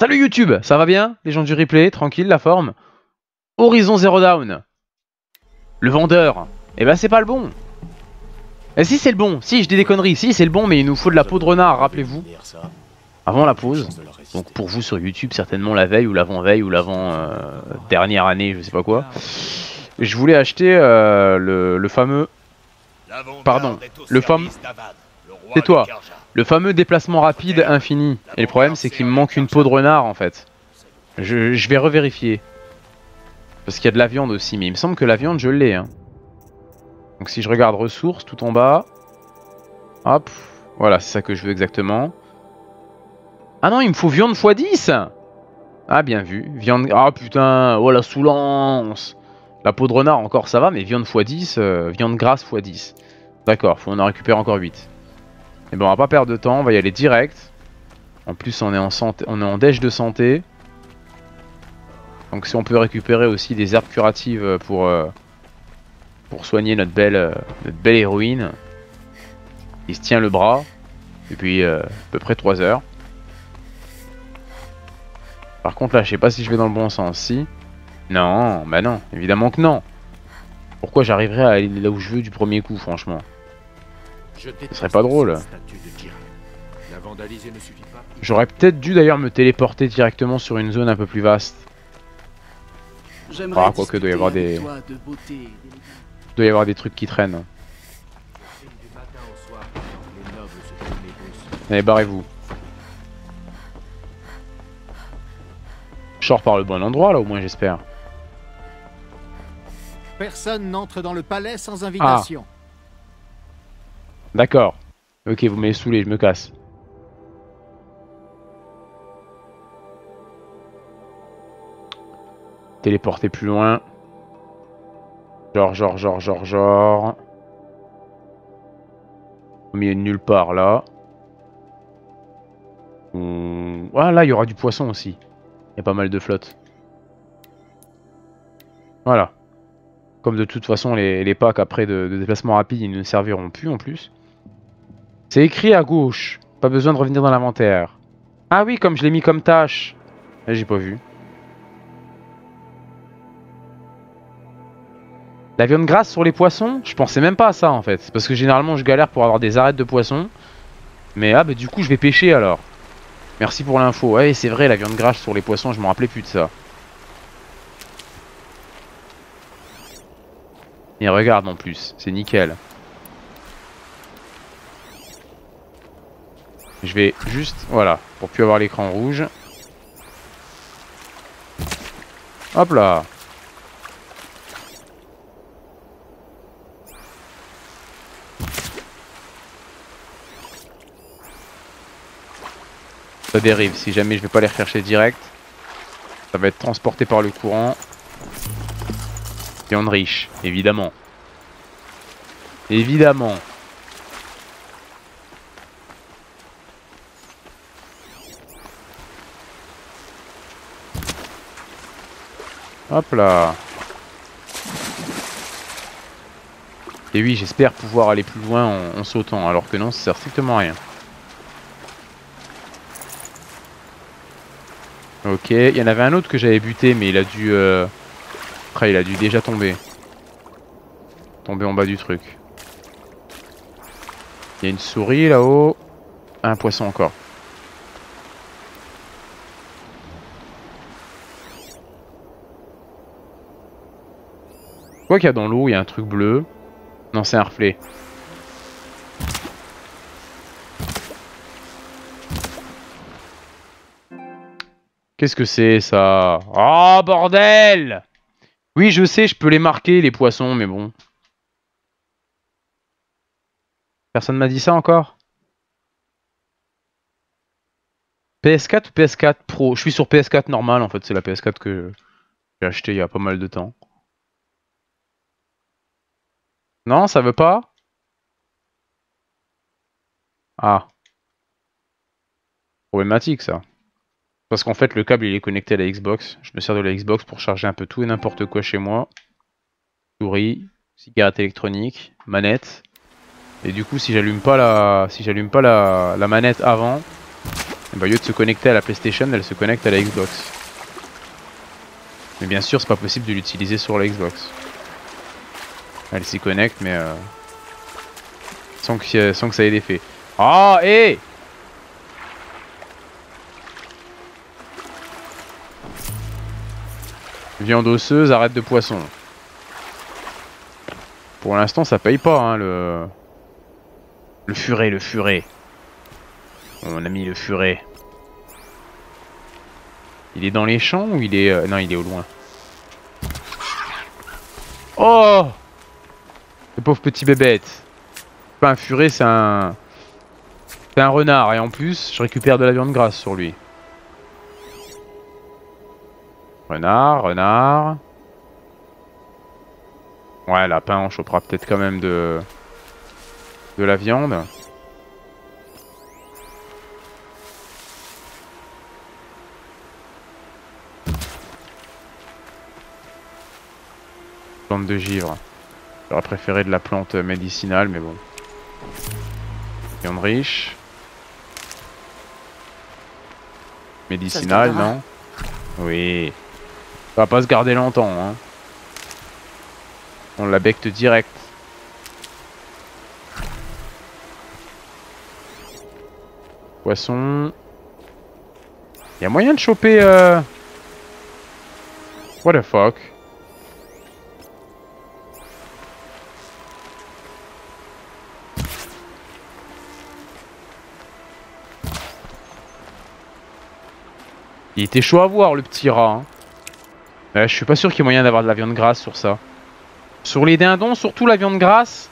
Salut YouTube, ça va bien? Les gens du replay, tranquille, la forme. Horizon Zero Dawn. Le vendeur. Eh ben c'est pas le bon. Eh si c'est le bon, si je dis des conneries, si c'est le bon, mais il nous faut de la peau de renard, rappelez-vous. Avant la pause. Donc pour vous sur YouTube, certainement la veille ou l'avant dernière année, je sais pas quoi. Je voulais acheter le fameux déplacement rapide infini. Et le problème c'est qu'il me manque une peau de renard en fait. Je vais revérifier. Parce qu'il y a de la viande aussi, mais il me semble que la viande je l'ai. Hein. Donc si je regarde ressources tout en bas. Hop, voilà c'est ça que je veux exactement. Ah non il me faut viande x10. Ah bien vu, viande... Ah putain, oh la soulance. La peau de renard encore ça va, mais viande x10, viande grasse x10. D'accord, faut en récupérer encore 8. Et bon, on va pas perdre de temps, on va y aller direct. En plus, on est en santé, on est en déj de santé. Donc si on peut récupérer aussi des herbes curatives pour soigner notre belle héroïne. Il se tient le bras depuis à peu près 3 heures. Par contre là, je sais pas si je vais dans le bon sens, si. Non, bah non, évidemment que non. Pourquoi j'arriverai à aller là où je veux du premier coup, franchement. Ce serait pas drôle. J'aurais peut-être dû d'ailleurs me téléporter directement sur une zone un peu plus vaste. Ah, quoique, doit y avoir des trucs qui traînent. Allez, barrez-vous. Je sors par le bon endroit là au moins j'espère. Personne n'entre dans le palais sans invitation. Ah. D'accord. Ok, vous m'avez saoulé, je me casse. Téléporter plus loin. Genre. Au milieu de nulle part là. Ah là, il y aura du poisson aussi. Il y a pas mal de flotte. Voilà. Comme de toute façon les packs après de déplacement rapide ils ne serviront plus en plus. C'est écrit à gauche. Pas besoin de revenir dans l'inventaire. Ah oui comme je l'ai mis comme tâche. J'ai pas vu. La viande grasse sur les poissons? Je pensais même pas à ça en fait. Parce que généralement je galère pour avoir des arêtes de poissons. Mais ah bah du coup je vais pêcher alors. Merci pour l'info. Ouais, c'est vrai, la viande grasse sur les poissons, je m'en rappelais plus de ça. Et regarde en plus, c'est nickel. Je vais juste, voilà, pour plus avoir l'écran rouge. Hop là. Ça dérive, si jamais je vais pas les rechercher direct, ça va être transporté par le courant. Viande riche, évidemment. Évidemment. Hop là. Et oui, j'espère pouvoir aller plus loin en sautant, alors que non, ça sert strictement à rien. Ok, il y en avait un autre que j'avais buté, mais il a dû... Après, il a dû déjà tomber. Tomber en bas du truc. Il y a une souris là-haut. Un poisson encore. Quoi qu'il y a dans l'eau, il y a un truc bleu. Non, c'est un reflet. Qu'est-ce que c'est ça? Oh bordel! Oui je sais, je peux les marquer les poissons mais bon. Personne m'a dit ça encore? PS4 ou PS4 Pro? Je suis sur PS4 normal en fait, c'est la PS4 que j'ai acheté il y a pas mal de temps. Non ça veut pas? Ah. Problématique ça. Parce qu'en fait le câble il est connecté à la Xbox. Je me sers de la Xbox pour charger un peu tout et n'importe quoi chez moi. Souris, cigarette électronique, manette. Et du coup si j'allume pas la manette avant, Et bah, au lieu de se connecter à la PlayStation, elle se connecte à la Xbox. Mais bien sûr, c'est pas possible de l'utiliser sur la Xbox. Elle s'y connecte, mais sans que ça ait d'effet. Oh, hé! Viande osseuse, arrête de poisson. Pour l'instant, ça paye pas, hein, le furet. On a mis le furet. Il est dans les champs ou il est... Non, il est au loin. Oh! Le pauvre petit bébête. C'est pas un furet, c'est un... C'est un renard. Et en plus, je récupère de la viande grasse sur lui. Renard. Ouais, lapin, on chopera peut-être quand même de la viande. Plante de givre. J'aurais préféré de la plante médicinale, mais bon. Viande riche. Médicinale, non? Oui. Ça va pas se garder longtemps, hein. On la becte direct. Poisson. Y'a moyen de choper... What the fuck. Il était chaud à voir, le petit rat, hein. Je suis pas sûr qu'il y ait moyen d'avoir de la viande grasse sur ça. Sur les dindons, surtout la viande grasse.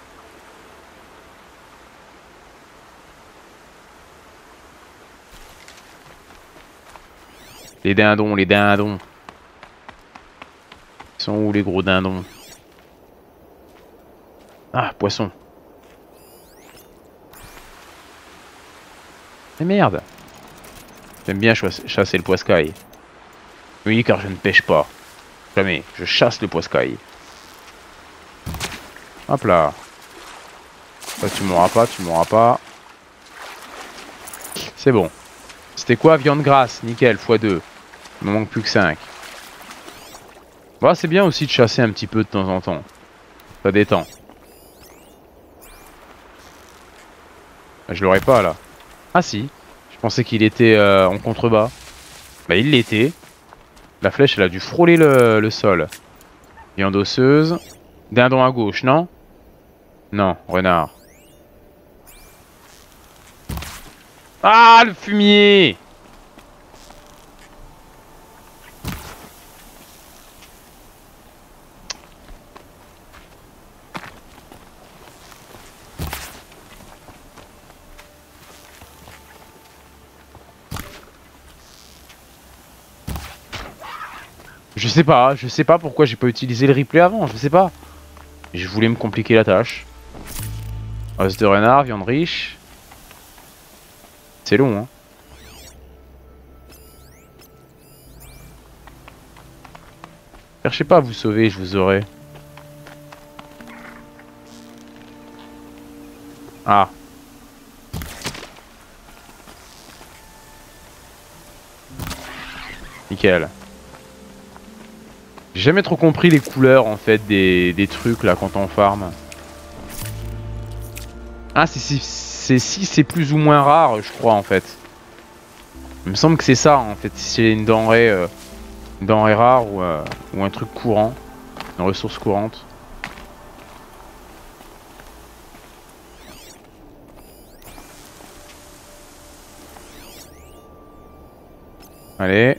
Les dindons. Ils sont où les gros dindons? Ah, poisson. Mais merde. J'aime bien chasser le poiscaille. Oui, car je ne pêche pas. Jamais, je chasse le poiscaille. Hop là. Bah, tu m'auras pas. C'est bon. C'était quoi? Viande grasse, nickel, x2. Il me manque plus que 5. Bah, c'est bien aussi de chasser un petit peu de temps en temps. Ça détend. Bah, je l'aurais pas là. Ah si. Je pensais qu'il était en contrebas. Bah, il l'était. La flèche, elle a dû frôler le sol. Viande osseuse. Dindon à gauche, non? Non, renard. Ah, le fumier! Je sais pas pourquoi j'ai pas utilisé le replay avant, je sais pas. Je voulais me compliquer la tâche. Os de renard, viande riche. C'est long, hein. Cherchez pas à vous sauver, je vous aurai. Ah. Nickel. J'ai jamais trop compris les couleurs en fait des trucs là quand on farm. Ah, c'est plus ou moins rare, je crois, en fait. Il me semble que c'est ça, en fait, si c'est une denrée rare ou un truc courant, une ressource courante. Allez.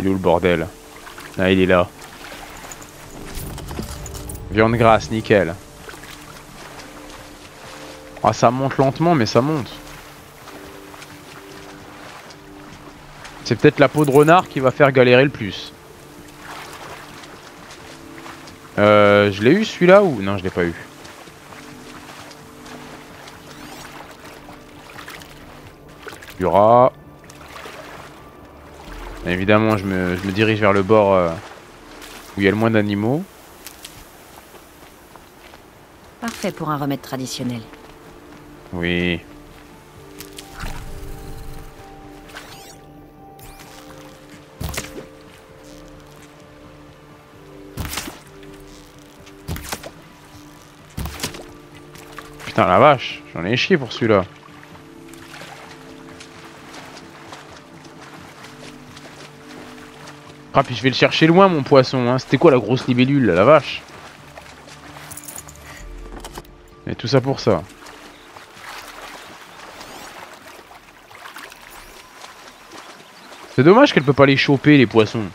Il est où le bordel? Ah, il est là. Viande grasse, nickel. Ah, ça monte lentement, mais ça monte. C'est peut-être la peau de renard qui va faire galérer le plus. Je l'ai eu celui-là ou... Non, je l'ai pas eu. Du rat. Bien évidemment, je me dirige vers le bord où il y a le moins d'animaux. Parfait pour un remède traditionnel. Oui. Putain la vache, j'en ai chié pour celui-là. Ah puis je vais le chercher loin mon poisson, hein. C'était quoi la grosse libellule là, la vache? Et tout ça pour ça. C'est dommage qu'elle peut pas les choper les poissons,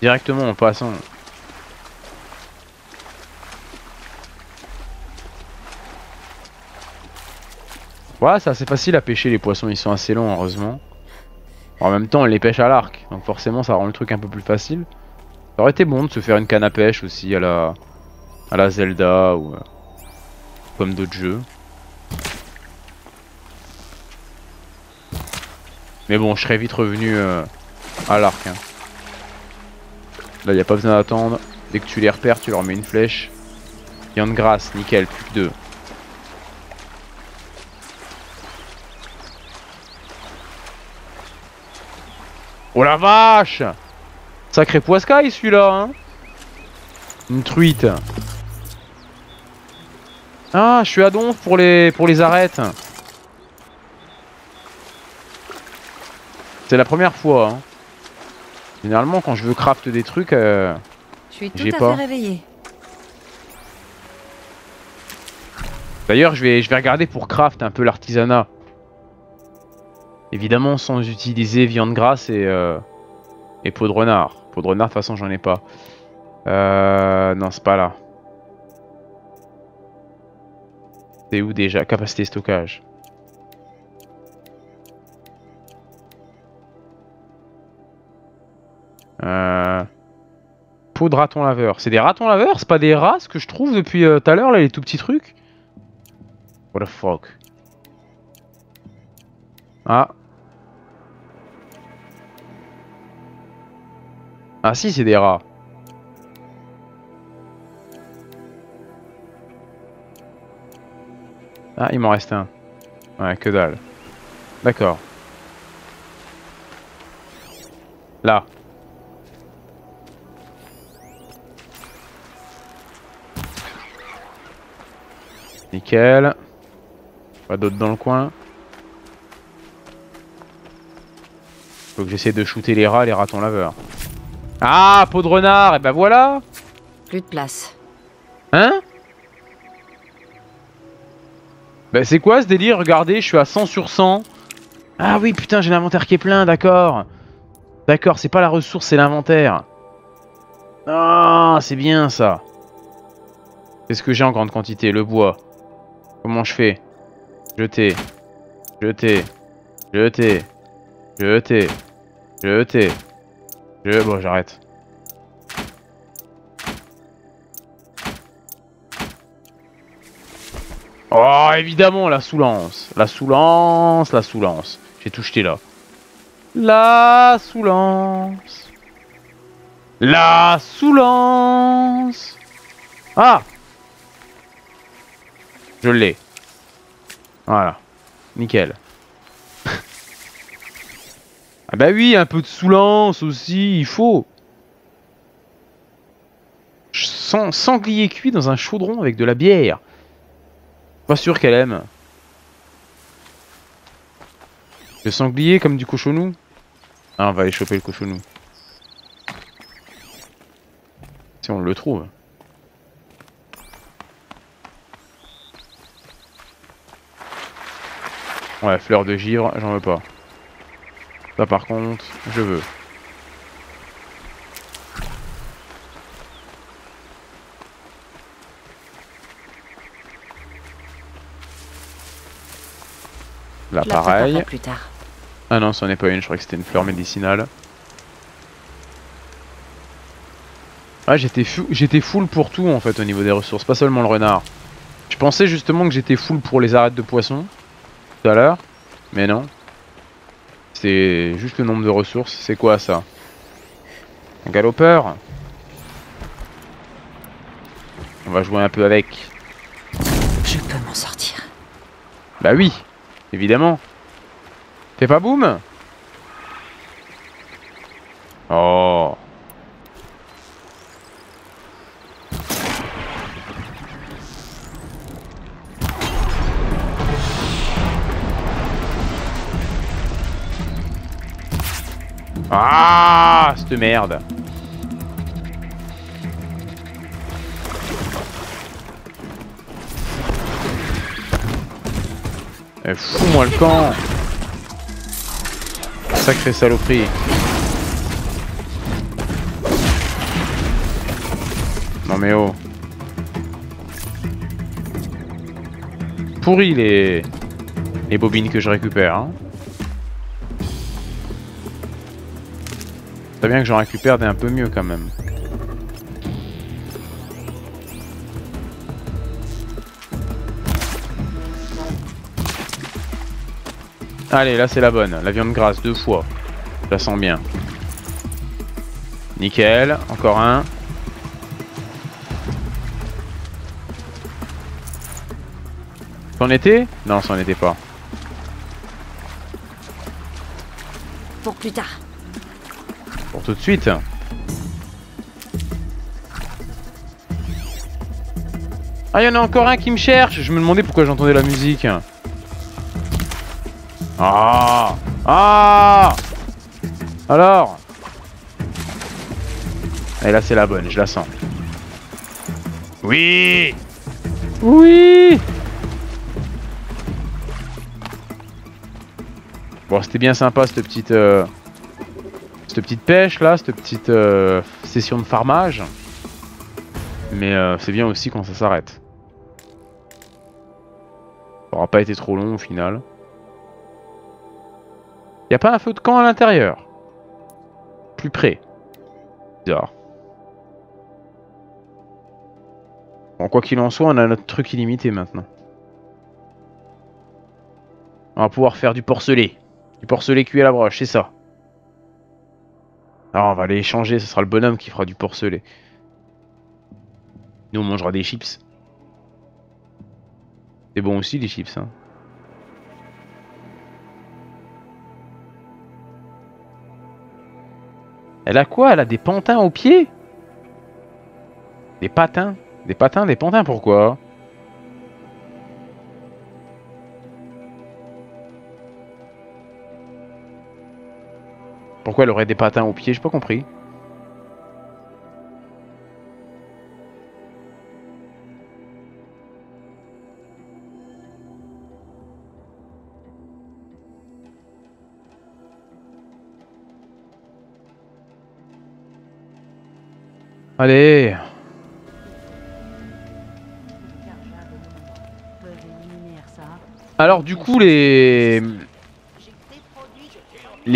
directement en passant. Ouais, c'est assez facile à pêcher les poissons, ils sont assez longs heureusement. En même temps, on les pêche à l'arc, donc forcément ça rend le truc un peu plus facile. Ça aurait été bon de se faire une canne à pêche aussi à la Zelda ou comme d'autres jeux. Mais bon, je serais vite revenu à l'arc. Hein. Là, il n'y a pas besoin d'attendre. Dès que tu les repères, tu leur mets une flèche. Viande grasse, nickel, plus que deux. Oh la vache! Sacré poiscaille celui-là, hein. Une truite. Ah, je suis à donf pour les arêtes. C'est la première fois. Hein. Généralement, quand je veux craft des trucs, je suis tout à fait réveillé. D'ailleurs, je vais regarder pour craft un peu l'artisanat. Évidemment sans utiliser viande grasse et peau de renard. Peau de renard de toute façon j'en ai pas. Non c'est pas là. C'est où déjà? Capacité stockage. Peau de raton laveur. C'est des ratons laveurs? C'est pas des rats ce que je trouve depuis tout à l'heure là les tout petits trucs? What the fuck. Ah. Ah si, c'est des rats. Ah, il m'en reste un. Ouais, que dalle. D'accord. Là. Nickel. Pas d'autres dans le coin. Faut que j'essaie de shooter les rats, les ratons laveurs. Ah, peau de renard, et bah voilà. Plus de place. Hein? Bah c'est quoi ce délire? Regardez, je suis à 100 sur 100. Ah oui, putain, j'ai l'inventaire qui est plein, d'accord. D'accord, c'est pas la ressource, c'est l'inventaire. Ah, c'est bien ça. Qu'est-ce que j'ai en grande quantité? Le bois. Comment je fais? Jeter. Jeter. Jeter. Jeter. Jeter. Bon, j'arrête. Oh, évidemment, la soulance. La soulance, la soulance. J'ai tout jeté là. La soulance. La soulance. Ah! Je l'ai. Voilà. Nickel. Ah bah oui, un peu de soulance aussi, il faut. Sanglier cuit dans un chaudron avec de la bière. Pas sûr qu'elle aime. Le sanglier comme du cochonou. Ah, on va aller choper le cochonou. Si on le trouve. Ouais, fleur de givre, j'en veux pas. Ça par contre, je veux. Là pareil. Ah non, ça n'est pas une, je croyais que c'était une fleur médicinale. Ah, j'étais full pour tout en fait au niveau des ressources, pas seulement le renard. Je pensais justement que j'étais full pour les arêtes de poisson tout à l'heure, mais non. C'est juste le nombre de ressources. C'est quoi ça? Un galopeur. On va jouer un peu avec. Je peux m'en sortir. Bah oui, évidemment. Fais pas boum. Oh. Ah, cette merde. Fous-moi le camp. Sacrée saloperie. Non mais oh. Pourri les bobines que je récupère, hein. C'est bien que j'en récupère des un peu mieux quand même. Allez, là c'est la bonne, la viande grasse 2 fois. Je la sens bien. Nickel, encore un. C'en était? Non, c'en était pas. Pour plus tard. Pour tout de suite. Ah, il y en a encore un qui me cherche. Je me demandais pourquoi j'entendais la musique. Ah. Ah. Alors. Et là c'est la bonne, je la sens. Oui. Oui. Bon, c'était bien sympa cette petite pêche là, cette petite session de farmage. Mais c'est bien aussi quand ça s'arrête. Ça aura pas été trop long au final. Y a pas un feu de camp à l'intérieur. Plus près. Bizarre. Bon, quoi qu'il en soit, on a notre truc illimité maintenant. On va pouvoir faire du porcelet. Du porcelet cuit à la broche, c'est ça. Alors on va aller échanger, ce sera le bonhomme qui fera du porcelet. Nous on mangera des chips. C'est bon aussi les chips, hein. Elle a quoi? Elle a des pantins aux pieds? Des patins? Des patins, des pantins, pourquoi? Pourquoi elle aurait des patins aux pieds? J'ai pas compris. Allez. Alors du coup les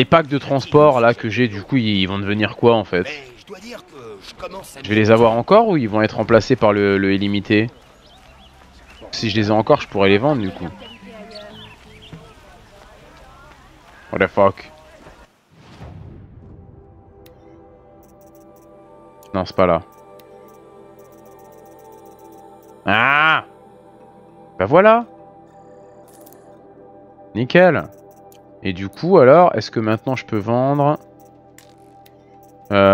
packs de transport là que j'ai, du coup ils vont devenir quoi en fait? Je vais les avoir encore ou ils vont être remplacés par le illimité? Si je les ai encore, je pourrais les vendre du coup. What the fuck? Non, c'est pas là. Ah! Bah voilà! Nickel! Et du coup, alors, est-ce que maintenant je peux vendre?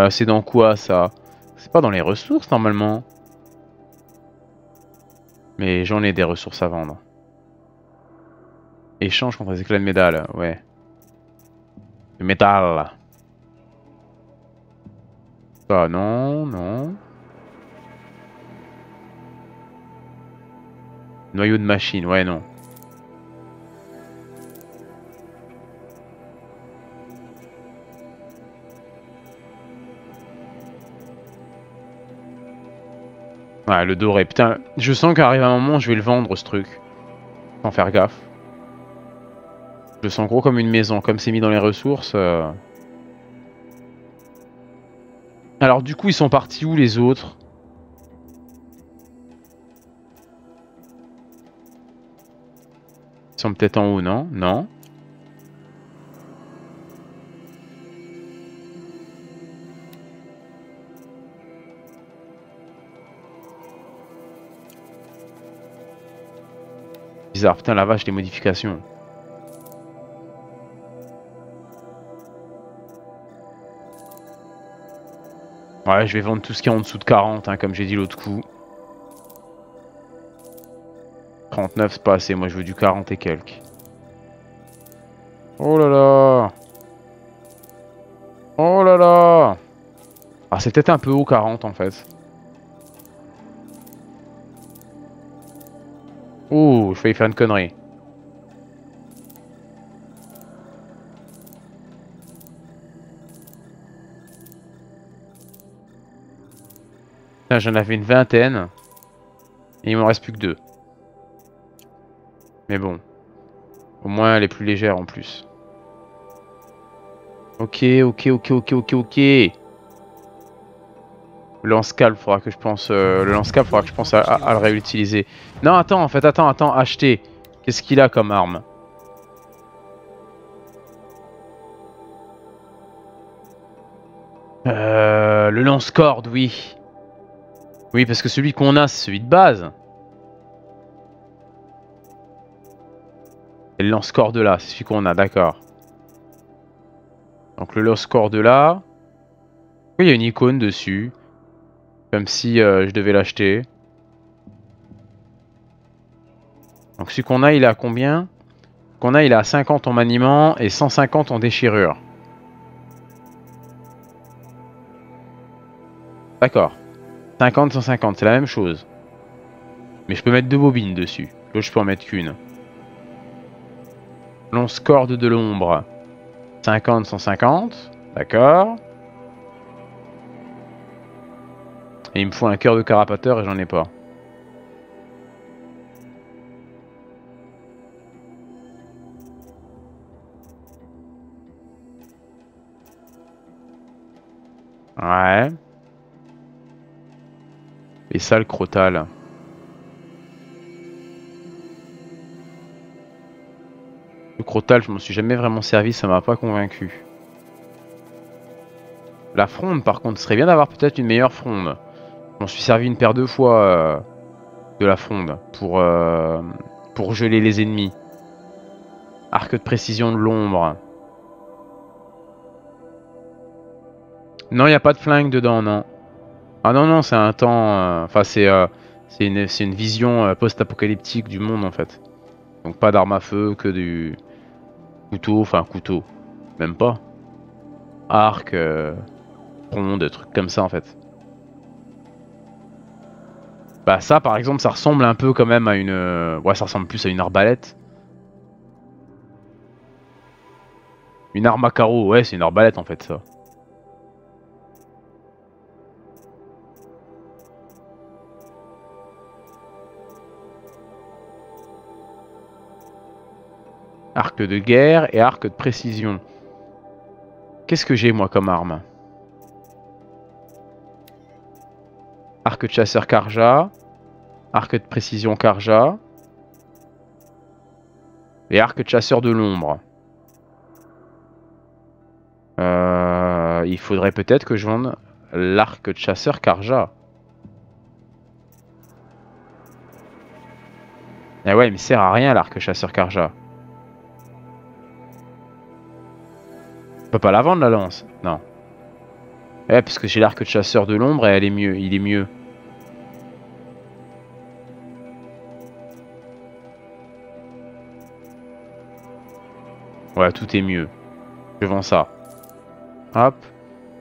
C'est dans quoi ça? C'est pas dans les ressources normalement. Mais j'en ai des ressources à vendre. Échange contre les éclats de métal, ouais. Le métal. Ah non, non. Noyau de machine, ouais, non. Ouais, le doré, putain, je sens qu'arrive un moment je vais le vendre ce truc. Sans faire gaffe. Je le sens gros comme une maison, comme c'est mis dans les ressources. Alors du coup ils sont partis où les autres? Ils sont peut-être en haut, non? Non. bizarre. Putain, la vache, les modifications. Ouais, je vais vendre tout ce qui est en dessous de 40, hein, comme j'ai dit l'autre coup. 39, c'est pas assez. Moi, je veux du 40 et quelques. Oh là là. Oh là là. Ah, c'est peut-être un peu haut 40 en fait. Ouh, je vais y faire une connerie. Putain, j'en avais une vingtaine. Et il m'en reste plus que 2. Mais bon. Au moins elle est plus légère en plus. Ok, ok, ok, ok, ok, ok. Lance-calme, faudra que je pense. Le lance-calme, faudra que je pense à le réutiliser. Non, attends, en fait, attends, acheter. Qu'est-ce qu'il a comme arme? Le lance-corde, oui. Oui, parce que celui qu'on a, c'est celui de base. Et le lance-corde là, c'est celui qu'on a, d'accord. Donc le lance-corde là. Oui, il y a une icône dessus. Comme si je devais l'acheter. Donc celui qu'on a, il est à combien? Qu'on a, il est à 50 en maniement et 150 en déchirure. D'accord. 50, 150, c'est la même chose. Mais je peux mettre 2 bobines dessus. Là, je peux en mettre qu'une. Lance-corde de l'ombre. 50, 150. D'accord. Et il me faut un cœur de carapateur et j'en ai pas. Ouais. Et ça, le crotal. Le crotal, je m'en suis jamais vraiment servi, ça m'a pas convaincu. La fronde, par contre, serait bien d'avoir peut-être une meilleure fronde. Je m'en suis servi une paire de fois de la fronde pour geler les ennemis. Arc de précision de l'ombre. Non, il n'y a pas de flingue dedans, non. Ah non, non, c'est un temps... Enfin, c'est une vision post-apocalyptique du monde, en fait. Donc pas d'arme à feu, que du couteau, enfin couteau. Même pas. Arc, fronde, trucs comme ça, en fait. Bah ça par exemple ça ressemble un peu quand même à une... Ouais, ça ressemble plus à une arbalète. Une arme à carreaux, ouais c'est une arbalète en fait ça. Arc de guerre et arc de précision. Qu'est-ce que j'ai moi comme arme ? Arc de chasseur Karja, arc de précision Karja, et arc de chasseur de l'ombre. Il faudrait peut-être que je vende l'arc de chasseur Karja. Eh ouais, il me sert à rien l'arc de chasseur Karja. Je peux pas la vendre la lance, non. Ouais, parce que j'ai l'arc de chasseur de l'ombre et elle est mieux, il est mieux. Ouais, tout est mieux. Je vends ça. Hop.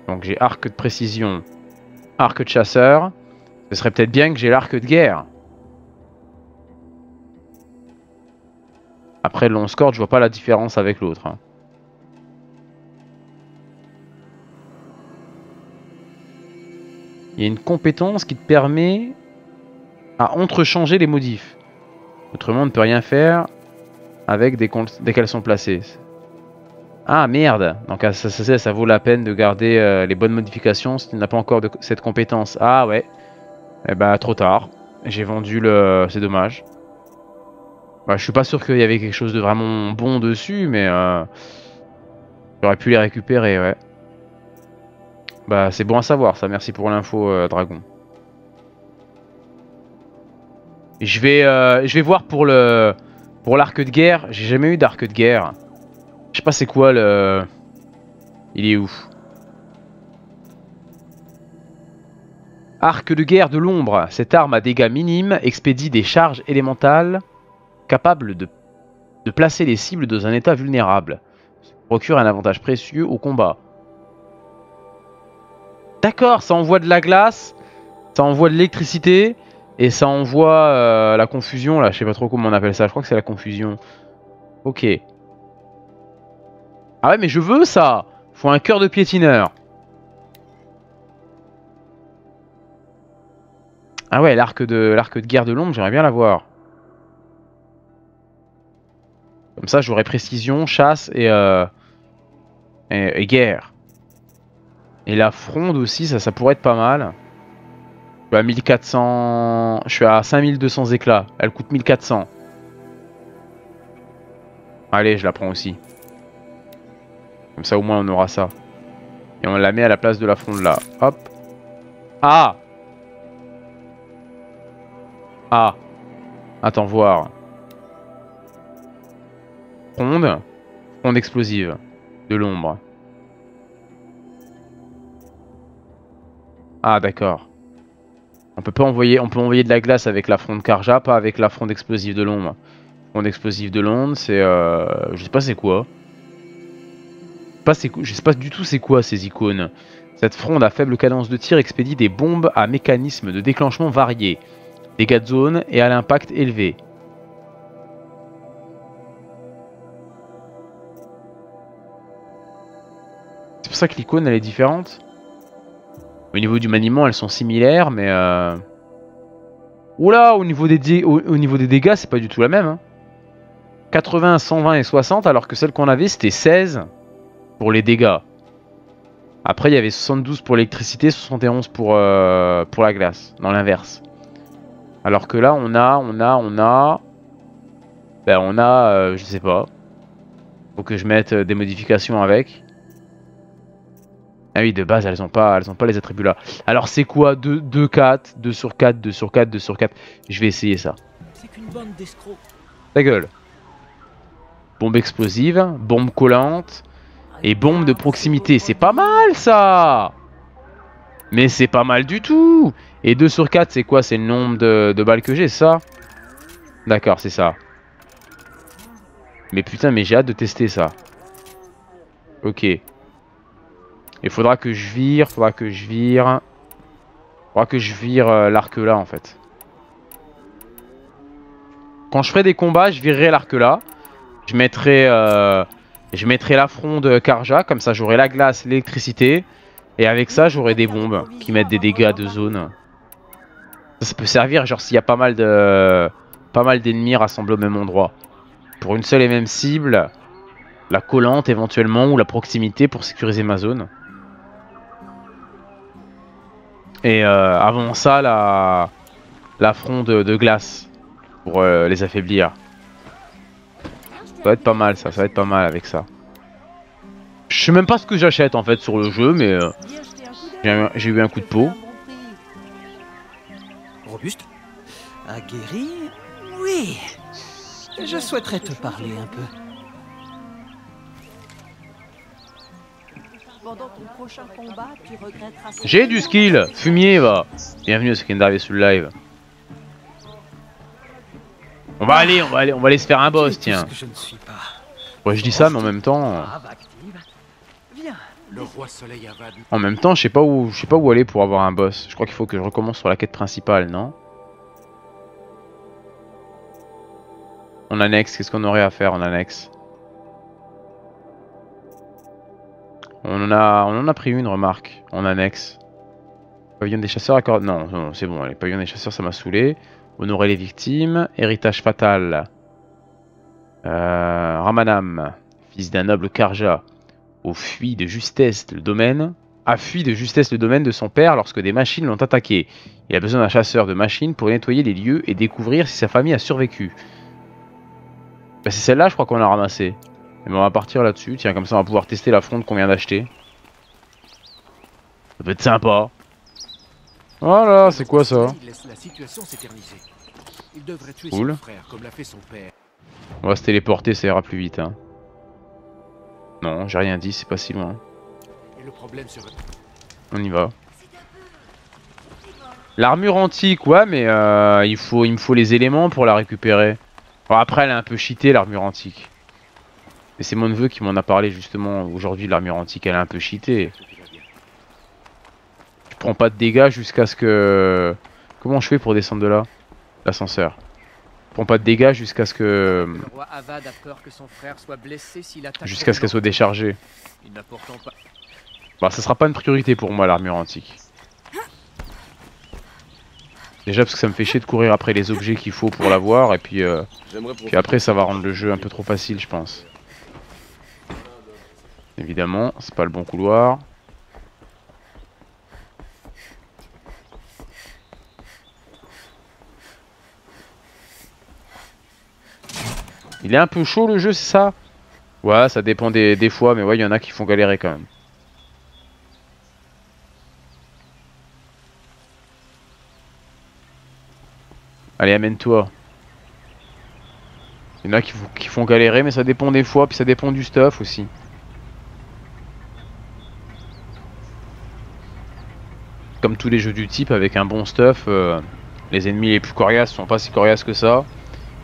Donc j'ai arc de précision, arc de chasseur. Ce serait peut-être bien que j'ai l'arc de guerre. Après le lance-corde, je vois pas la différence avec l'autre. Hein. Il y a une compétence qui te permet à entrechanger les modifs. Autrement, on ne peut rien faire avec dès qu'elles sont placées. Ah merde! Donc ça vaut la peine de garder les bonnes modifications si tu n'as pas encore cette compétence. Ah ouais. Eh ben trop tard. J'ai vendu le... C'est dommage. Bah, je suis pas sûr qu'il y avait quelque chose de vraiment bon dessus, mais... J'aurais pu les récupérer, ouais. Bah c'est bon à savoir ça, merci pour l'info Dragon. Je vais voir pour le Pour l'arc de guerre, j'ai jamais eu d'arc de guerre. Je sais pas c'est quoi le... Il est où? Arc de guerre de l'ombre. Cette arme à dégâts minimes expédie des charges élémentales capables de placer les cibles dans un état vulnérable. Ça procure un avantage précieux au combat. D'accord, ça envoie de la glace, ça envoie de l'électricité et ça envoie la confusion là. Je sais pas trop comment on appelle ça. Je crois que c'est la confusion. Ok. Ah ouais, mais je veux ça. Faut un cœur de piétineur. Ah ouais, l'arc de guerre de l'ombre, j'aimerais bien l'avoir. Comme ça, j'aurais précision, chasse et guerre. Et la fronde aussi, ça pourrait être pas mal. Je suis à 1400... Je suis à 5200 éclats. Elle coûte 1400. Allez, je la prends aussi. Comme ça, au moins, on aura ça. Et on la met à la place de la fronde, là. Hop. Ah! Ah, attends voir. Fronde explosive de l'ombre. Ah d'accord. On peut pas envoyer, on peut envoyer de la glace avec la fronde Karja, pas avec la fronde explosive de l'ombre. Fronde explosive de l'ombre, c'est, je sais pas c'est quoi. Je sais pas du tout c'est quoi ces icônes. Cette fronde à faible cadence de tir expédie des bombes à mécanisme de déclenchement varié. Dégâts de zone et à l'impact élevé. C'est pour ça que l'icône elle est différente. Au niveau du maniement elles sont similaires mais... Oula, au niveau des dégâts c'est pas du tout la même. Hein. 80, 120 et 60 alors que celle qu'on avait c'était 16 pour les dégâts. Après il y avait 72 pour l'électricité, 71 pour la glace, dans l'inverse. Alors que là, on a, je sais pas. Faut que je mette des modifications avec. Ah oui, de base, elles ont pas les attributs là. Alors c'est quoi 2/4, 2 sur 4, 2 sur 4, 2 sur 4. Je vais essayer ça. C'est qu'une bande d'escrocs. Ta gueule. Bombe explosive, bombe collante et bombe de proximité. C'est pas mal ça. Mais c'est pas mal du tout. Et 2 sur 4 c'est quoi? C'est le nombre de balles que j'ai, ça? D'accord, c'est ça. Mais putain, mais j'ai hâte de tester ça. Ok. Il faudra que je vire, l'arc là en fait. Quand je ferai des combats, je virerai l'arc là. Je mettrai la fronde Karja, comme ça j'aurai la glace, l'électricité. Et avec ça, j'aurai des bombes qui mettent des dégâts de zone. Ça peut servir, genre s'il y a pas mal d'ennemis rassemblés au même endroit. Pour une seule et même cible, la collante éventuellement, ou la proximité pour sécuriser ma zone. Et avant ça, la fronde de glace pour les affaiblir. Ça va être pas mal ça, ça va être pas mal avec ça. Je sais même pas ce que j'achète en fait sur le jeu, mais j'ai eu un coup de peau. Robuste, aguerri, oui. Je souhaiterais te parler un peu. J'ai du skill, fumier va. Bienvenue à ceux qui viennent d'arriver sur le live. On va aller se faire un boss, tiens. Ouais, je dis ça, mais en même temps. En même temps, je sais pas où aller pour avoir un boss. Je crois qu'il faut que je recommence sur la quête principale, non? En annexe, qu'est-ce qu'on aurait à faire en annexe? On en a pris une, remarque, en annexe. Pavillon des chasseurs accordé. Non, c'est bon, les pavillons des chasseurs, ça m'a saoulé. Honorer les victimes, héritage fatal. Ramanam, fils d'un noble Karja. A fui de justesse le domaine de son père lorsque des machines l'ont attaqué. Il a besoin d'un chasseur de machines pour nettoyer les lieux et découvrir si sa famille a survécu. Bah, c'est celle-là, je crois qu'on a ramassé. Mais on va partir là-dessus. Tiens, comme ça, on va pouvoir tester la fronde qu'on vient d'acheter. Ça peut être sympa. Voilà, c'est quoi ça? Cool. On va se téléporter, ça ira plus vite. Hein. Non, j'ai rien dit, c'est pas si loin. Et le problème serait... On y va. L'armure antique, ouais, mais il me faut les éléments pour la récupérer. Alors après, elle est un peu cheatée, l'armure antique. Et c'est mon neveu qui m'en a parlé justement aujourd'hui, l'armure antique, elle est un peu cheatée. Je prends pas de dégâts jusqu'à ce que... Comment je fais pour descendre de là? L'ascenseur. Je prends pas de dégâts jusqu'à ce que... Jusqu'à ce qu'elle soit déchargée. Bah ça sera pas une priorité pour moi l'armure antique. Déjà parce que ça me fait chier de courir après les objets qu'il faut pour l'avoir et puis après ça va rendre le jeu un peu trop facile je pense. Évidemment, c'est pas le bon couloir. Il est un peu chaud le jeu, c'est ça? Ouais, ça dépend des fois, mais ouais, il y en a qui font galérer quand même. Allez, amène-toi. Il y en a qui font galérer, mais ça dépend des fois, puis ça dépend du stuff aussi. Comme tous les jeux du type, avec un bon stuff, les ennemis les plus coriaces sont pas si coriaces que ça.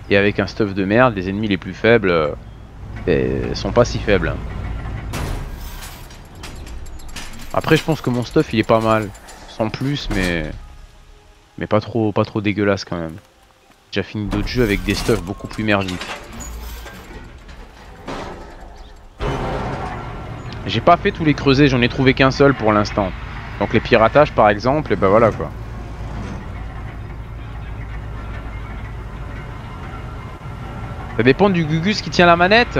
Et avec un stuff de merde, les ennemis les plus faibles sont pas si faibles. Après, je pense que mon stuff il est pas mal. Sans plus, mais pas trop dégueulasse quand même. J'ai déjà fini d'autres jeux avec des stuffs beaucoup plus merdiques. J'ai pas fait tous les creusets, j'en ai trouvé qu'un seul pour l'instant. Donc les piratages par exemple, et bah voilà quoi. Ça dépend du Gugus qui tient la manette.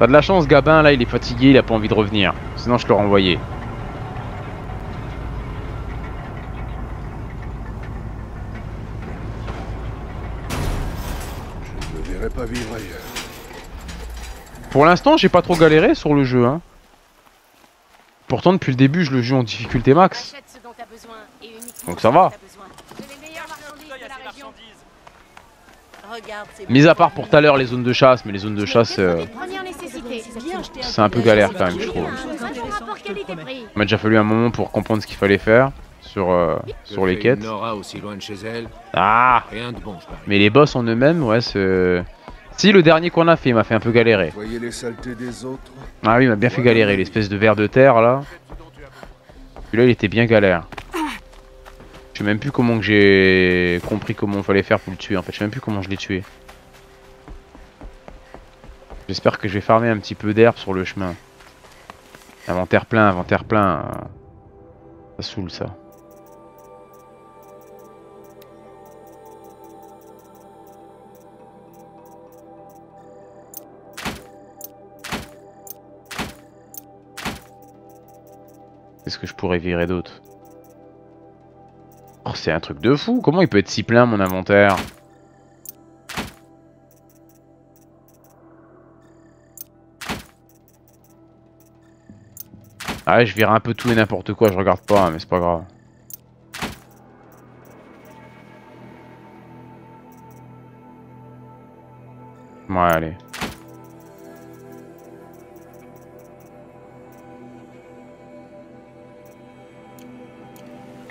T'as de la chance, Gabin, là il est fatigué, il a pas envie de revenir. Sinon je te renvoyais. Je ne verrai pas vivre ailleurs. Pour l'instant j'ai pas trop galéré sur le jeu hein. Pourtant depuis le début je le joue en difficulté max. Donc ça va. Mis à part pour tout à l'heure les zones de chasse, mais les zones de chasse c'est un peu galère quand même je trouve. Il m'a déjà fallu un moment pour comprendre ce qu'il fallait faire sur les quêtes. Ah, mais les boss en eux-mêmes ouais c'est... Si le dernier qu'on a fait il m'a fait un peu galérer. Ah oui il m'a bien fait galérer, l'espèce de ver de terre là. Puis là il était bien galère. Je sais même plus comment que j'ai compris comment il fallait faire pour le tuer en fait, je sais même plus comment je l'ai tué. J'espère que je vais farmer un petit peu d'herbe sur le chemin. Inventaire plein, ça saoule ça. Qu'est-ce que je pourrais virer d'autre ? Oh, c'est un truc de fou, comment il peut être si plein mon inventaire? Ah ouais, je vire un peu tout et n'importe quoi, je regarde pas, hein, mais c'est pas grave. Ouais, allez.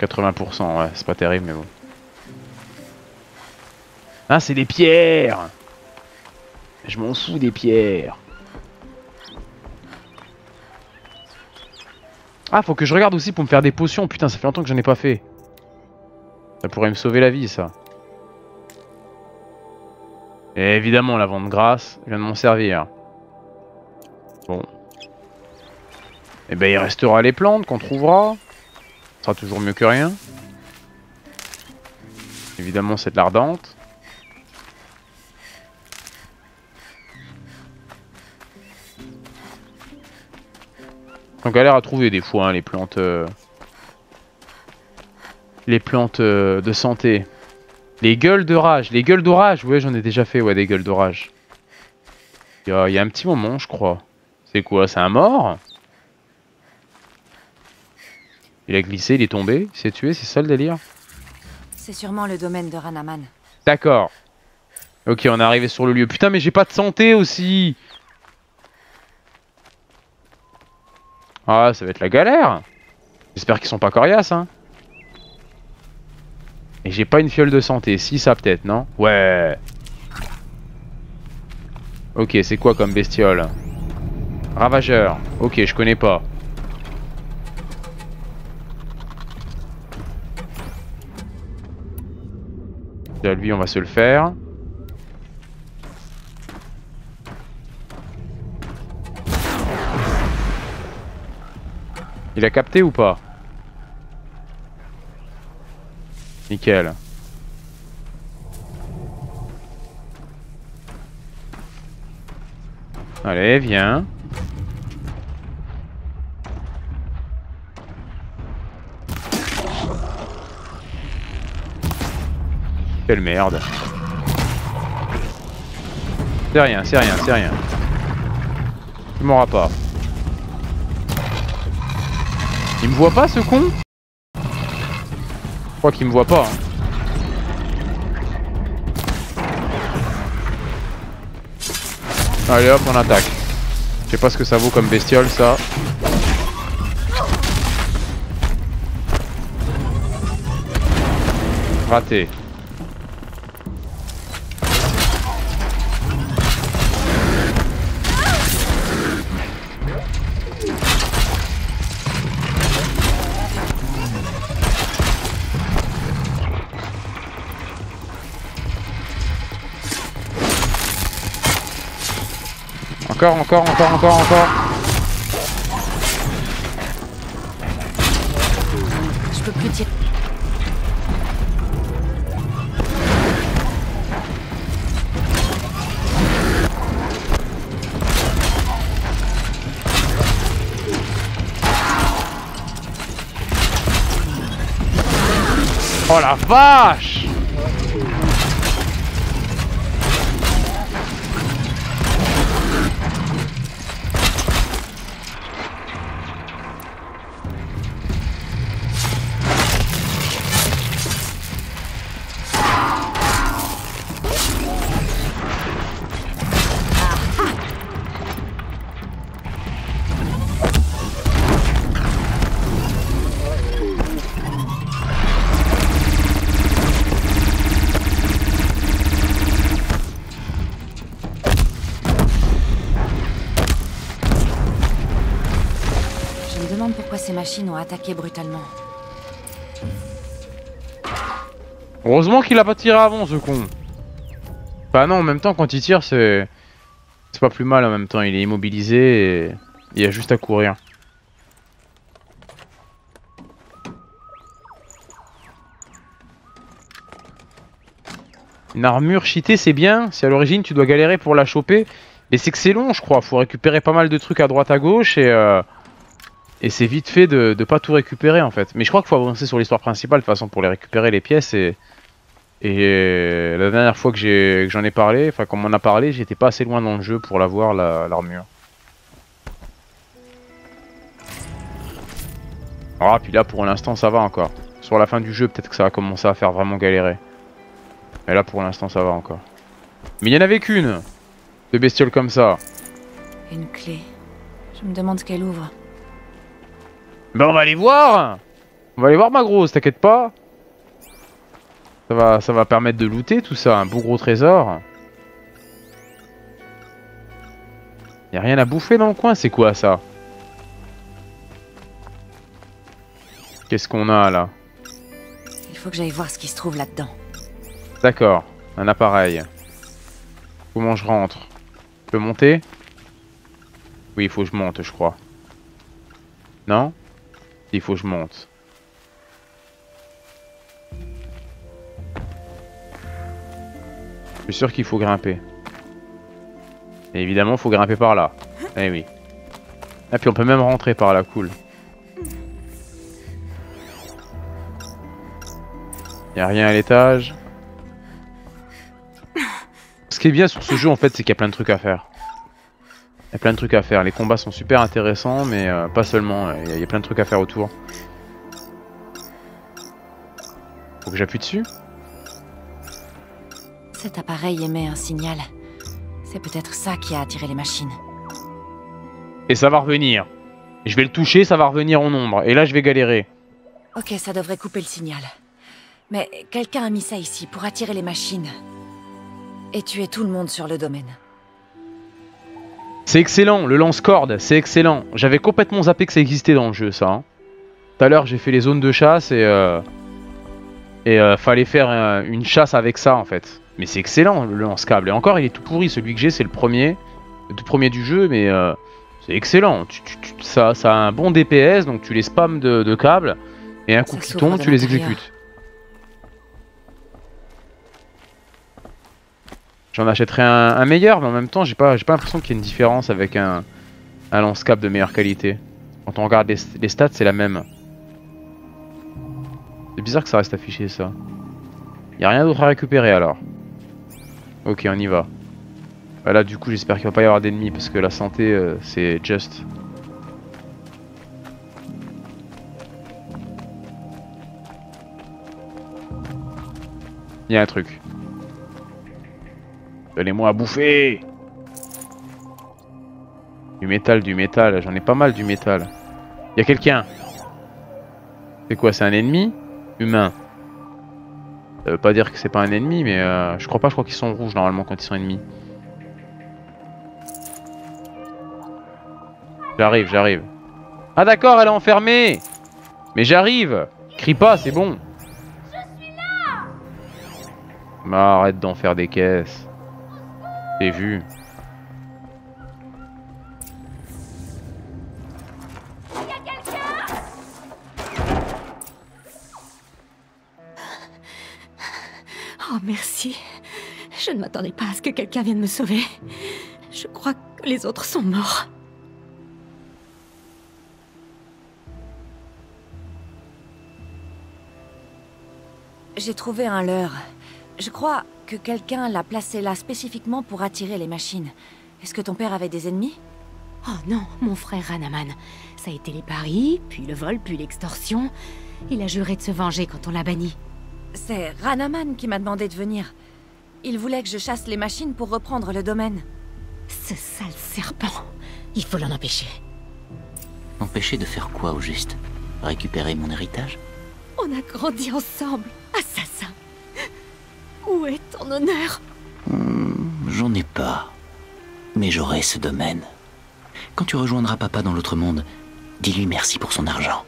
« 80%, ouais, c'est pas terrible, mais bon. » Ah, c'est des pierres! Je m'en fous des pierres. Ah, faut que je regarde aussi pour me faire des potions. Putain, ça fait longtemps que j'en ai pas fait. Ça pourrait me sauver la vie, ça. Et évidemment, la vente grasse vient de m'en servir. Bon. Et ben, il restera les plantes qu'on trouvera. Ce sera toujours mieux que rien. Évidemment, c'est de l'ardente. On galère à trouver des fois hein, les plantes. Les plantes de santé. Les gueules d'orage. Les gueules d'orage, ouais, j'en ai déjà fait, ouais, des gueules d'orage. Il y a un petit moment, je crois. C'est quoi? C'est un mort? Il a glissé, il est tombé, il s'est tué, c'est ça le délire? C'est sûrement le domaine de Ranaman. D'accord. Ok, on est arrivé sur le lieu. Putain, mais j'ai pas de santé aussi. Ah, ça va être la galère. J'espère qu'ils sont pas coriaces, hein. Et j'ai pas une fiole de santé. Si, ça peut-être, non? Ouais. Ok, c'est quoi comme bestiole? Ravageur. Ok, je connais pas. Là, lui, on va se le faire. Il a capté ou pas? Nickel. Allez, viens. Quelle merde. C'est rien, c'est rien, c'est rien. Tu m'auras pas. Il me voit pas, ce con? Je crois qu'il me voit pas. Hein. Allez hop, on attaque. Je sais pas ce que ça vaut comme bestiole, ça. Raté. Encore, encore, encore, encore, encore. Je peux plus tirer. Oh la vache! Les machines ont attaqué brutalement. Heureusement qu'il a pas tiré avant, ce con. Bah non, en même temps, quand il tire, c'est pas plus mal en même temps. Il est immobilisé et il a juste à courir. Une armure cheatée, c'est bien. Si à l'origine tu dois galérer pour la choper, mais c'est que c'est long, je crois. Faut récupérer pas mal de trucs à droite à gauche Et c'est vite fait de pas tout récupérer en fait. Mais je crois qu'il faut avancer sur l'histoire principale de toute façon pour les récupérer les pièces. Et la dernière fois que j'en ai parlé, enfin qu'on m'en a parlé, j'étais pas assez loin dans le jeu pour l'avoir, l'armure. Ah puis là pour l'instant ça va encore. Sur la fin du jeu peut-être que ça va commencer à faire vraiment galérer. Mais là pour l'instant ça va encore. Mais il y en avait qu'une, de bestioles comme ça. Une clé. Je me demande ce qu'elle ouvre. Ben on va aller voir. On va aller voir ma grosse, t'inquiète pas. Ça va permettre de looter tout ça, un beau gros trésor. Y'a rien à bouffer dans le coin, c'est quoi ça? Qu'est-ce qu'on a là? Il faut que j'aille voir ce qui se trouve là-dedans. D'accord, un appareil. Comment je rentre? Je peux monter? Oui, il faut que je monte, je crois. Non? Il faut que je monte. Je suis sûr qu'il faut grimper. Et évidemment, il faut grimper par là. Eh oui. Ah, puis on peut même rentrer par là, cool. Y'a rien à l'étage. Ce qui est bien sur ce jeu, en fait, c'est qu'il y a plein de trucs à faire. Il y a plein de trucs à faire, les combats sont super intéressants, mais pas seulement, il y a plein de trucs à faire autour. Faut que j'appuie dessus. Cet appareil émet un signal. C'est peut-être ça qui a attiré les machines. Et ça va revenir. Je vais le toucher, ça va revenir en ombre. Et là, je vais galérer. Ok, ça devrait couper le signal. Mais quelqu'un a mis ça ici pour attirer les machines. Et tuer tout le monde sur le domaine. C'est excellent, le lance-corde, c'est excellent. J'avais complètement zappé que ça existait dans le jeu, ça. Hein. Tout à l'heure, j'ai fait les zones de chasse et fallait faire une chasse avec ça, en fait. Mais c'est excellent, le lance-câble. Et encore, il est tout pourri. Celui que j'ai, c'est le tout premier du jeu, mais c'est excellent. Ça a un bon DPS, donc tu les spams de câbles, et un coup qui tombe, tu les exécutes. J'en achèterai un meilleur, mais en même temps, j'ai pas l'impression qu'il y ait une différence avec un lance-câble de meilleure qualité. Quand on regarde les stats, c'est la même. C'est bizarre que ça reste affiché, ça. Y'a rien d'autre à récupérer, alors. Ok, on y va. Bah là, du coup, j'espère qu'il va pas y avoir d'ennemis, parce que la santé, c'est just. Y'a un truc. Donnez-moi à bouffer! Du métal, j'en ai pas mal du métal. Y'a quelqu'un! C'est quoi, c'est un ennemi? Humain. Ça veut pas dire que c'est pas un ennemi, mais je crois qu'ils sont rouges normalement quand ils sont ennemis. J'arrive, j'arrive. Ah d'accord, elle est enfermée! Mais j'arrive! Crie pas, c'est bon! Je suis là! Bah, arrête d'en faire des caisses. J'ai vu. Il y a quelqu'un! Oh merci. Je ne m'attendais pas à ce que quelqu'un vienne me sauver. Je crois que les autres sont morts. J'ai trouvé un leurre. Je crois que quelqu'un l'a placé là spécifiquement pour attirer les machines. Est-ce que ton père avait des ennemis? Oh non, mon frère Ranaman. Ça a été les paris, puis le vol, puis l'extorsion. Il a juré de se venger quand on l'a banni. C'est Ranaman qui m'a demandé de venir. Il voulait que je chasse les machines pour reprendre le domaine. Ce sale serpent. Il faut l'en empêcher. Empêcher de faire quoi au juste? Récupérer mon héritage? On a grandi ensemble, assassin. Où est ton honneur? J'en ai pas. Mais j'aurai ce domaine. Quand tu rejoindras papa dans l'autre monde, dis-lui merci pour son argent.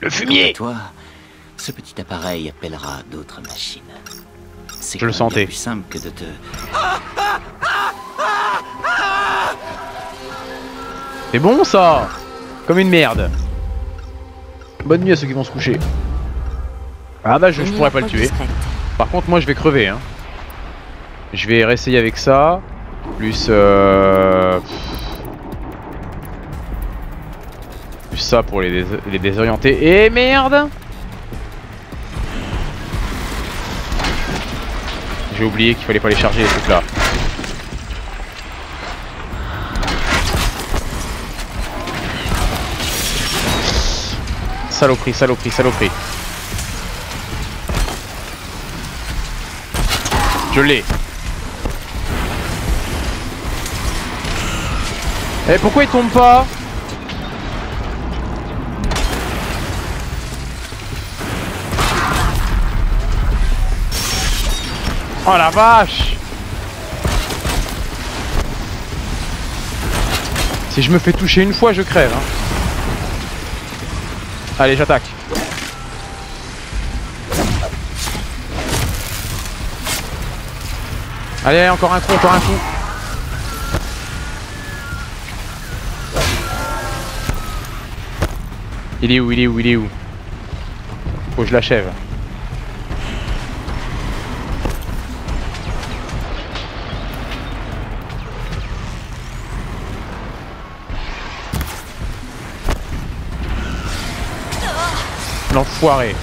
Le fumier! Quant à toi, ce petit appareil appellera d'autres machines. C'est plus simple que de te... C'est bon ça! Comme une merde. Bonne nuit à ceux qui vont se coucher. Ah bah je pourrais pas le tuer. Par contre moi je vais crever hein. Je vais réessayer avec ça. Plus ça pour les désorienter. Et merde! J'ai oublié qu'il fallait pas les charger les trucs là. Saloperie, saloperie, saloperie. Je l'ai. Eh pourquoi il tombe pas? Oh la vache! Si je me fais toucher une fois, je crève. Hein. Allez, j'attaque. Allez, allez, encore un coup, encore un coup. Il est où, il est où, il est où? Faut que je l'achève. L'enfoiré.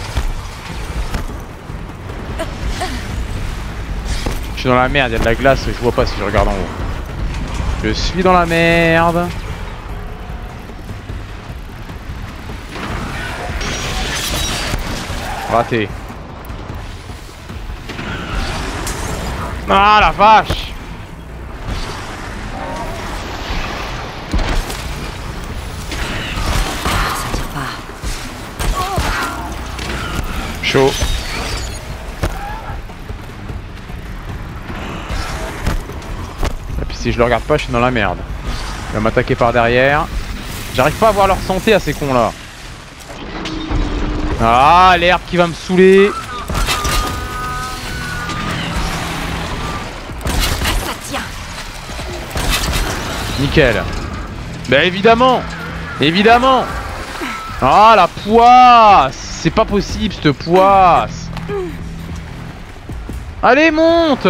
Je suis dans la merde, il y a de la glace, je vois pas si je regarde en haut. Je suis dans la merde. Raté. Ah la vache! Ça tire pas. Chaud. Et puis si je le regarde pas, je suis dans la merde. Il va m'attaquer par derrière. J'arrive pas à voir leur santé à ces cons là. Ah l'herbe qui va me saouler. Nickel. Bah évidemment. Évidemment. Ah la poisse. C'est pas possible cette poisse. Allez monte.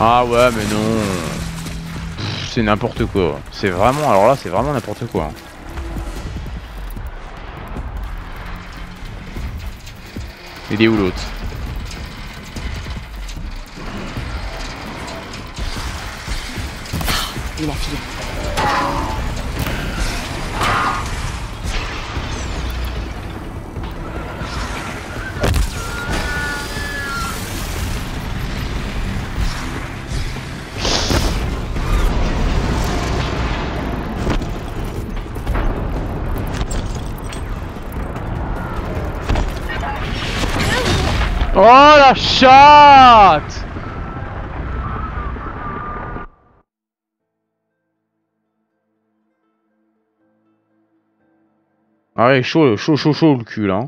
Ah ouais mais non. C'est n'importe quoi. C'est vraiment... Alors là c'est vraiment n'importe quoi. Il est où l'autre? Il a filé. Oh la chatte! Ah ouais, chaud le cul là.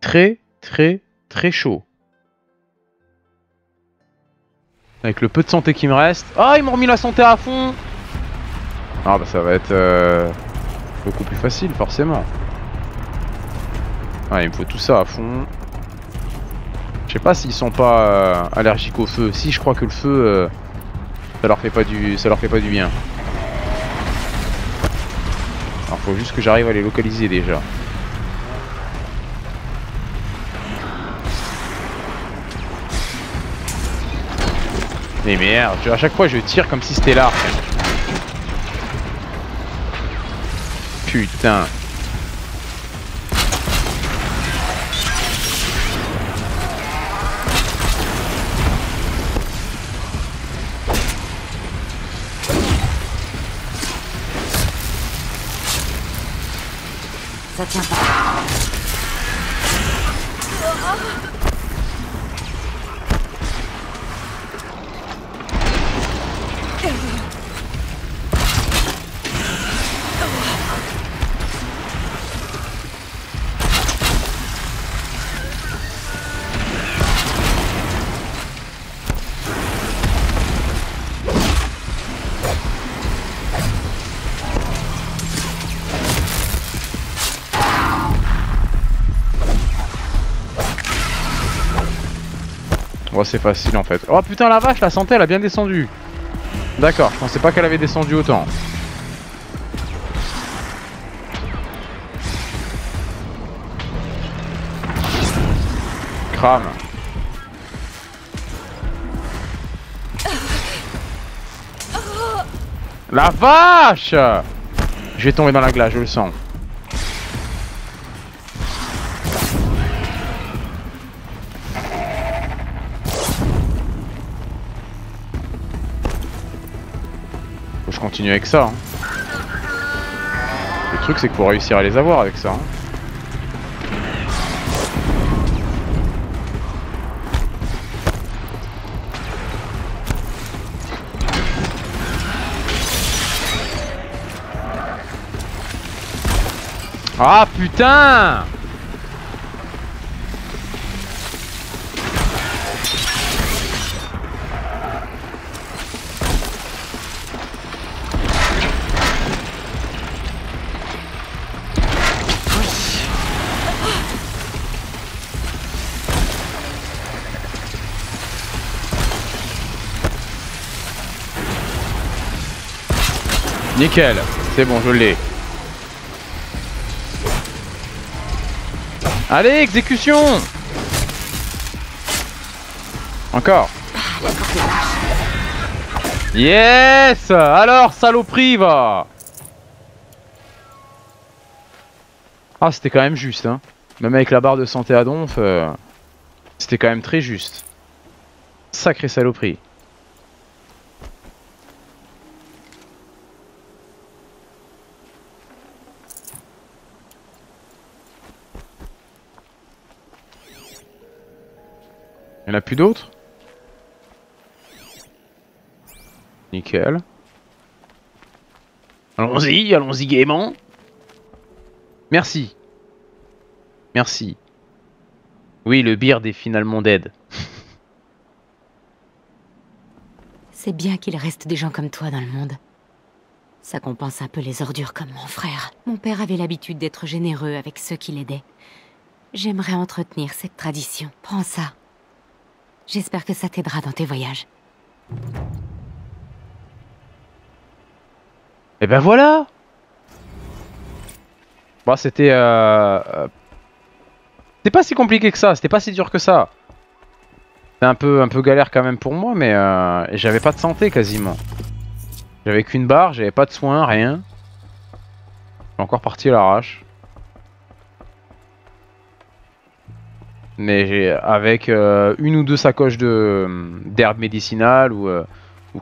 Très chaud. Avec le peu de santé qui me reste. Ah, ils m'ont remis la santé à fond. Ah bah ça va être beaucoup plus facile forcément. Ah il me faut tout ça à fond. Je sais pas s'ils sont pas allergiques au feu. Si je crois que le feu ça leur fait pas du bien. Alors faut juste que j'arrive à les localiser déjà. Mais merde, à chaque fois je tire comme si c'était l'arc. Putain. Ça tient pas. Oh, c'est facile en fait. Oh putain la vache, la santé elle a bien descendu. D'accord, je pensais pas qu'elle avait descendu autant. Crame. La vache! Je vais tomber dans la glace, je le sens. Continue avec ça. Hein. Le truc c'est que faut réussir à les avoir avec ça. Hein. Ah putain! Nickel, c'est bon, je l'ai. Allez, exécution. Encore. Yes. Alors, saloperie, va. Ah, c'était quand même juste, hein. Même avec la barre de santé à donf, c'était quand même très juste. Sacrée saloperie. Il n'y en a plus d'autres? Nickel. Allons-y, allons-y gaiement. Merci. Merci. Oui, le beard est finalement dead. C'est bien qu'il reste des gens comme toi dans le monde. Ça compense un peu les ordures comme mon frère. Mon père avait l'habitude d'être généreux avec ceux qui l'aidaient. J'aimerais entretenir cette tradition. Prends ça. J'espère que ça t'aidera dans tes voyages. Et ben voilà. Bon, c'était... C'était pas si compliqué que ça, c'était pas si dur que ça. C'était un peu galère quand même pour moi, mais j'avais pas de santé quasiment. J'avais qu'une barre, j'avais pas de soins, rien. J'ai encore parti à l'arrache. Mais j'ai avec une ou deux sacoches d'herbes médicinales ou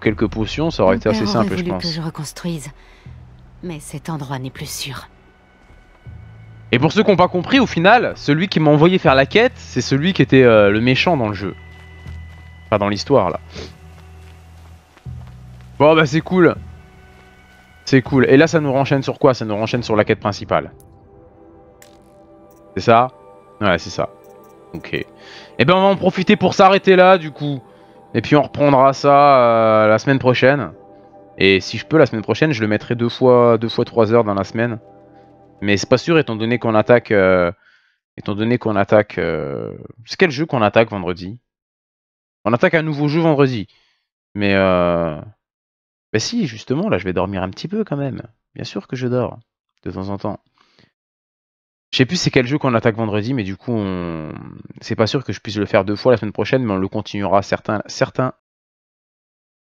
quelques potions, ça aurait été assez simple, je pense. Que je reconstruise, mais cet endroit n'est plus sûr. Et pour ceux qui n'ont pas compris, au final, celui qui m'a envoyé faire la quête, c'est celui qui était le méchant dans le jeu. Enfin, dans l'histoire, là. Bon, bah c'est cool. C'est cool. Et là, ça nous renchaîne sur quoi? Ça nous renchaîne sur la quête principale. C'est ça? Ouais, c'est ça. Ok. Et ben, on va en profiter pour s'arrêter là, du coup. Et puis, on reprendra ça la semaine prochaine. Et si je peux, la semaine prochaine, je le mettrai deux fois 3 heures dans la semaine. Mais c'est pas sûr, étant donné qu'on attaque... C'est quel jeu qu'on attaque vendredi? On attaque un nouveau jeu vendredi. Mais... Bah si, justement, là, je vais dormir un petit peu quand même. Bien sûr que je dors, de temps en temps. Je sais plus c'est quel jeu qu'on attaque vendredi, mais du coup, on... c'est pas sûr que je puisse le faire 2 fois la semaine prochaine, mais on le continuera certains